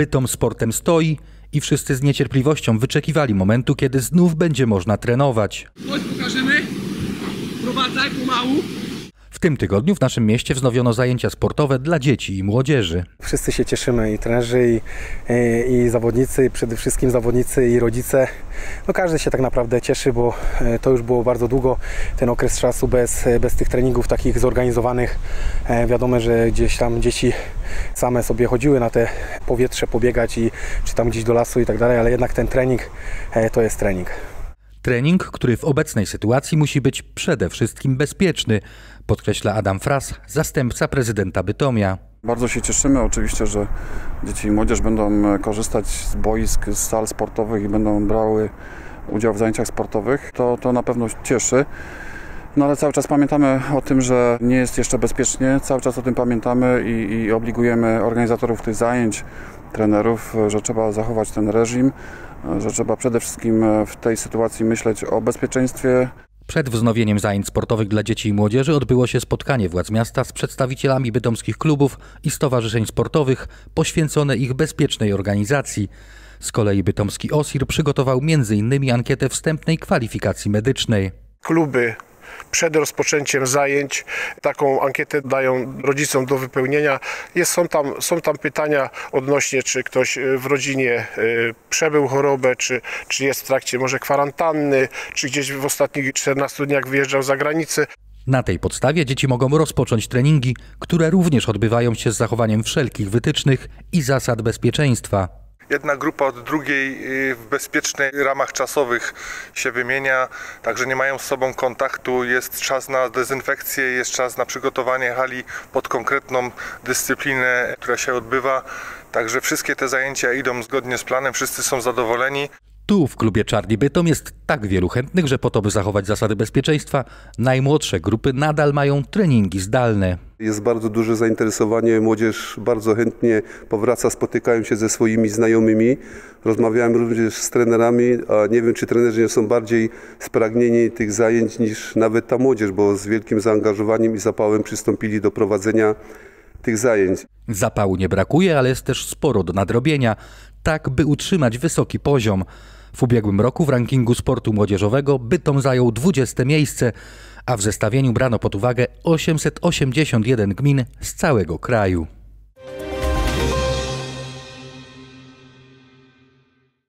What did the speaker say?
Bytom sportem stoi i wszyscy z niecierpliwością wyczekiwali momentu, kiedy znów będzie można trenować. Chodź, pokażemy. Prowadzaj pomału. W tym tygodniu w naszym mieście wznowiono zajęcia sportowe dla dzieci i młodzieży. Wszyscy się cieszymy, i trenerzy, i zawodnicy, i przede wszystkim zawodnicy i rodzice. No każdy się tak naprawdę cieszy, bo to już było bardzo długo, ten okres czasu bez tych treningów takich zorganizowanych. Wiadomo, że gdzieś tam dzieci same sobie chodziły na te powietrze pobiegać, czy tam gdzieś do lasu i tak dalej, ale jednak ten trening to jest trening. Trening, który w obecnej sytuacji musi być przede wszystkim bezpieczny, podkreśla Adam Fras, zastępca prezydenta Bytomia. Bardzo się cieszymy oczywiście, że dzieci i młodzież będą korzystać z boisk, z sal sportowych i będą brały udział w zajęciach sportowych. To na pewno cieszy. No ale cały czas pamiętamy o tym, że nie jest jeszcze bezpiecznie, cały czas o tym pamiętamy i obligujemy organizatorów tych zajęć, trenerów, że trzeba zachować ten reżim, że trzeba przede wszystkim w tej sytuacji myśleć o bezpieczeństwie. Przed wznowieniem zajęć sportowych dla dzieci i młodzieży odbyło się spotkanie władz miasta z przedstawicielami bytomskich klubów i stowarzyszeń sportowych poświęcone ich bezpiecznej organizacji. Z kolei bytomski OSIR przygotował m.in. ankietę wstępnej kwalifikacji medycznej. Kluby przed rozpoczęciem zajęć taką ankietę dają rodzicom do wypełnienia. Są tam pytania odnośnie, czy ktoś w rodzinie przebył chorobę, czy jest w trakcie może kwarantanny, czy gdzieś w ostatnich 14 dniach wyjeżdżał za granicę. Na tej podstawie dzieci mogą rozpocząć treningi, które również odbywają się z zachowaniem wszelkich wytycznych i zasad bezpieczeństwa. Jedna grupa od drugiej w bezpiecznych ramach czasowych się wymienia, także nie mają z sobą kontaktu, jest czas na dezynfekcję, jest czas na przygotowanie hali pod konkretną dyscyplinę, która się odbywa. Także wszystkie te zajęcia idą zgodnie z planem, wszyscy są zadowoleni. Tu w klubie Czarni Bytom jest tak wielu chętnych, że po to, by zachować zasady bezpieczeństwa, najmłodsze grupy nadal mają treningi zdalne. Jest bardzo duże zainteresowanie, młodzież bardzo chętnie powraca, spotykają się ze swoimi znajomymi. Rozmawiałem również z trenerami, a nie wiem, czy trenerzy nie są bardziej spragnieni tych zajęć niż nawet ta młodzież, bo z wielkim zaangażowaniem i zapałem przystąpili do prowadzenia tych zajęć. Zapału nie brakuje, ale jest też sporo do nadrobienia, tak by utrzymać wysoki poziom. W ubiegłym roku w rankingu sportu młodzieżowego Bytom zajął 20. miejsce, a w zestawieniu brano pod uwagę 881 gmin z całego kraju.